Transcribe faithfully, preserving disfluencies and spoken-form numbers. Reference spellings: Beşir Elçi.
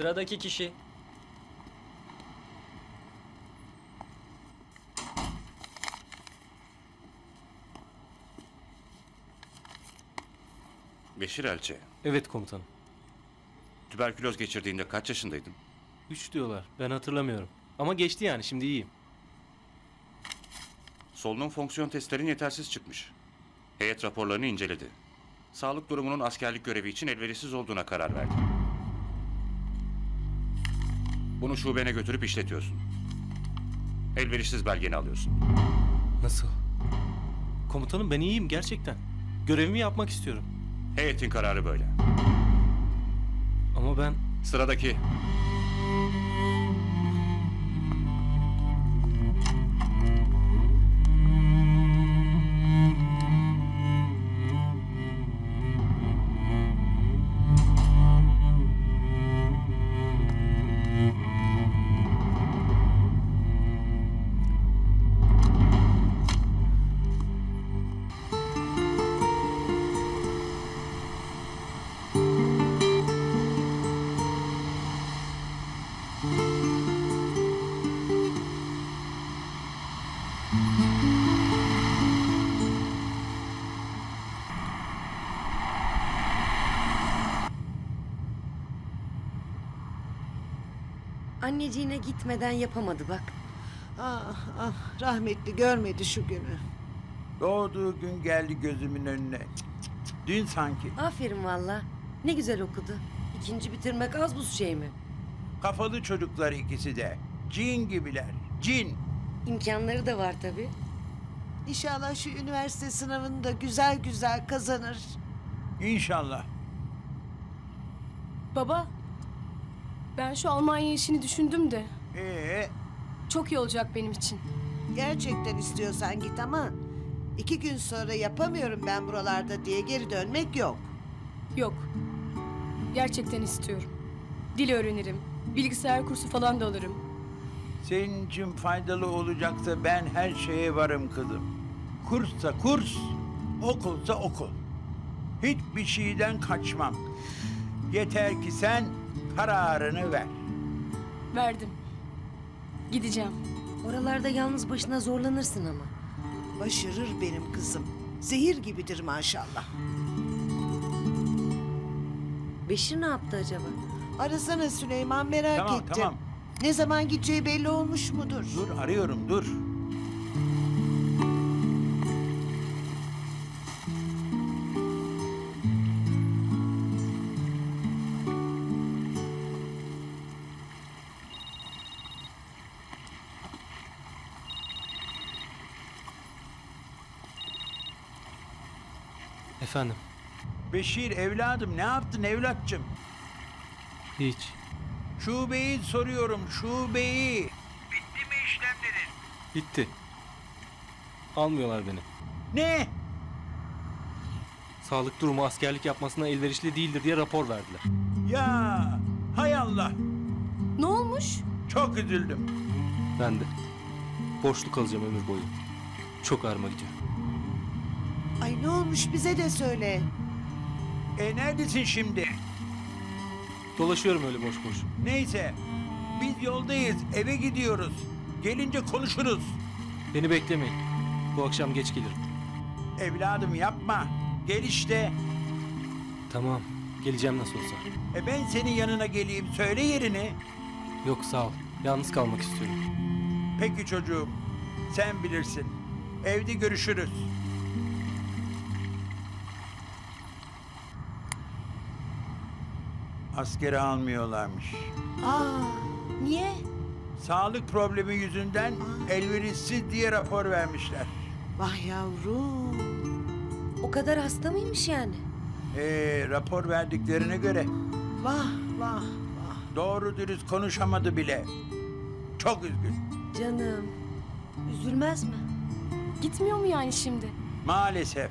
Sıradaki kişi. Beşir Elçi. Evet komutanım. Tüberküloz geçirdiğinde kaç yaşındaydın? Üç diyorlar. Ben hatırlamıyorum. Ama geçti yani. Şimdi iyiyim. Solunum fonksiyon testlerin yetersiz çıkmış. Heyet raporlarını inceledi. Sağlık durumunun askerlik görevi için elverişsiz olduğuna karar verdi. Bunu şubene götürüp işletiyorsun. Elverişsiz belgeni alıyorsun. Nasıl? Komutanım ben iyiyim gerçekten. Görevimi yapmak istiyorum. Heyetin kararı böyle. Ama ben... Sıradaki... Anneciğine gitmeden yapamadı bak. Ah ah, rahmetli görmedi şu günü. Doğduğu gün geldi gözümün önüne. Cık cık cık. Dün sanki. Aferin valla. Ne güzel okudu. İkinci bitirmek az buz şey mi? Kafalı çocuklar ikisi de. Cin gibiler. Cin. İmkanları da var tabii. İnşallah şu üniversite sınavını da güzel güzel kazanır. İnşallah. Baba. Ben şu Almanya işini düşündüm de. Ee? Çok iyi olacak benim için. Gerçekten istiyorsan git ama... ...iki gün sonra yapamıyorum ben buralarda diye geri dönmek yok. Yok. Gerçekten istiyorum. Dil öğrenirim. Bilgisayar kursu falan da alırım. Senin için faydalı olacaksa ben her şeye varım kızım. Kurssa kurs, okulsa okul. Hiçbir şeyden kaçmam. Yeter ki sen... kararını ver. Verdim. Gideceğim. Oralarda yalnız başına zorlanırsın ama. Başarır benim kızım. Zehir gibidir maşallah. Beşir ne yaptı acaba? Arasana Süleyman, merak tamam, ettim. Tamam. Ne zaman gideceği belli olmuş mudur? Dur arıyorum dur. Efendim? Beşir evladım, ne yaptın evlatçım? Hiç. Şubeyi soruyorum, şubeyi. Bitti mi işlemlerin? Bitti. Almıyorlar beni. Ne? Sağlık durumu askerlik yapmasına elverişli değildir diye rapor verdiler. Ya, hay Allah. Ne olmuş? Çok üzüldüm. Ben de. Borçlu kalacağım ömür boyu. Çok ağrıma gidiyor. Ay ne olmuş bize de söyle. E neredesin şimdi? Dolaşıyorum öyle boş boş. Neyse biz yoldayız, eve gidiyoruz. Gelince konuşuruz. Beni beklemeyin. Bu akşam geç gelirim. Evladım yapma. Gel işte. Tamam geleceğim nasıl olsa. E ben senin yanına geleyim, söyle yerini. Yok sağ ol, yalnız kalmak istiyorum. Peki çocuğum, sen bilirsin. Evde görüşürüz. Askere almıyorlarmış. Aa, niye? Sağlık problemi yüzünden Aa. elverişsiz diye rapor vermişler. Vah yavrum. O kadar hasta mıymış yani? Ee, rapor verdiklerine göre. Vah vah vah. Doğru dürüst konuşamadı bile. Çok üzgün. Canım, üzülmez mi? Gitmiyor mu yani şimdi? Maalesef. Müzik